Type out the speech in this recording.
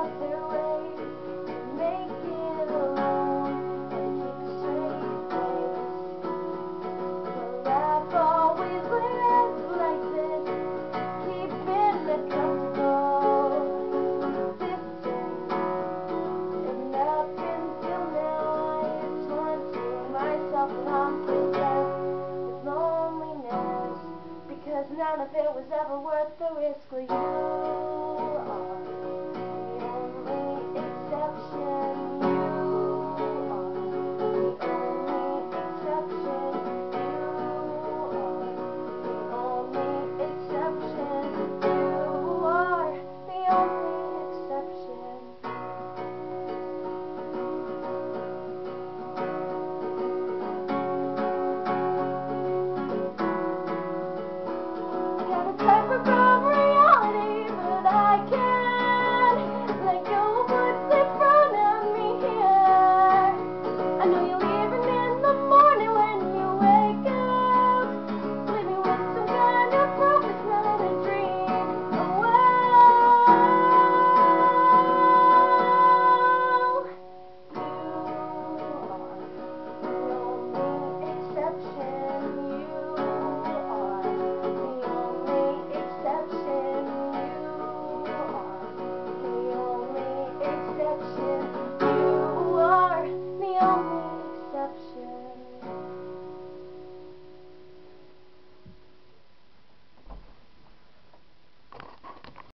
Now